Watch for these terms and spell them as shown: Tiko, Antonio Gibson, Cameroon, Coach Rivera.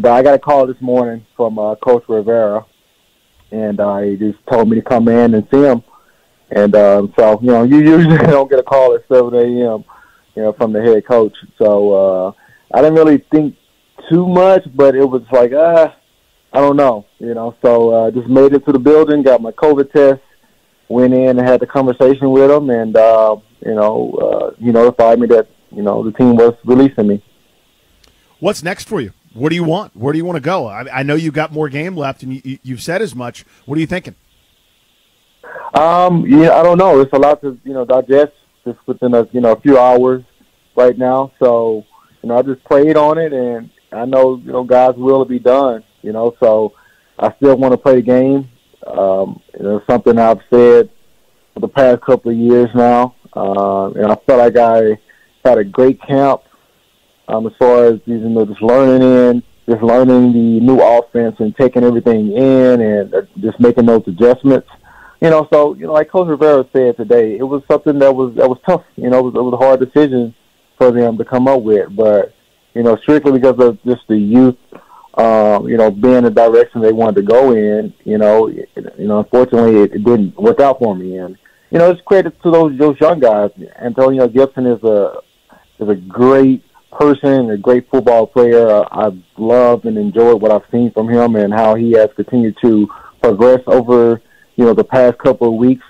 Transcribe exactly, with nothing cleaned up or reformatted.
But I got a call this morning from uh, Coach Rivera, and uh, he just told me to come in and see him. And um, so, you know, you usually don't get a call at seven a.m., you know, from the head coach. So uh, I didn't really think too much, but it was like, ah, I don't know, you know. So I uh, just made it to the building, got my COVID test, went in and had the conversation with him, and, uh, you know, uh, he notified me that, you know, the team was releasing me. What's next for you? What do you want? Where do you want to go? I, I know you've got more game left, and you, you've said as much. What are you thinking? Um, yeah, I don't know. It's a lot to, you know, digest just within a, you know, a few hours right now. So, you know, I just prayed on it, and I know, you know, God's will to be done, you know. So I still want to play the game. Um, you know, something I've said for the past couple of years now. Uh, and I felt like I had a great camp. Um, as far as, you know, just learning in, just learning the new offense and taking everything in and just making those adjustments. You know, so, you know, like Coach Rivera said today, it was something that was that was tough. You know, it was, it was a hard decision for them to come up with. But, you know, strictly because of just the youth, uh, you know, being the direction they wanted to go in, you know, it, you know, unfortunately it, it didn't work out for me. And, you know, it's credit to those, those young guys. Antonio Gibson is a is a great person, a great football player. Uh, I've loved and enjoyed what I've seen from him and how he has continued to progress over, you know, the past couple of weeks.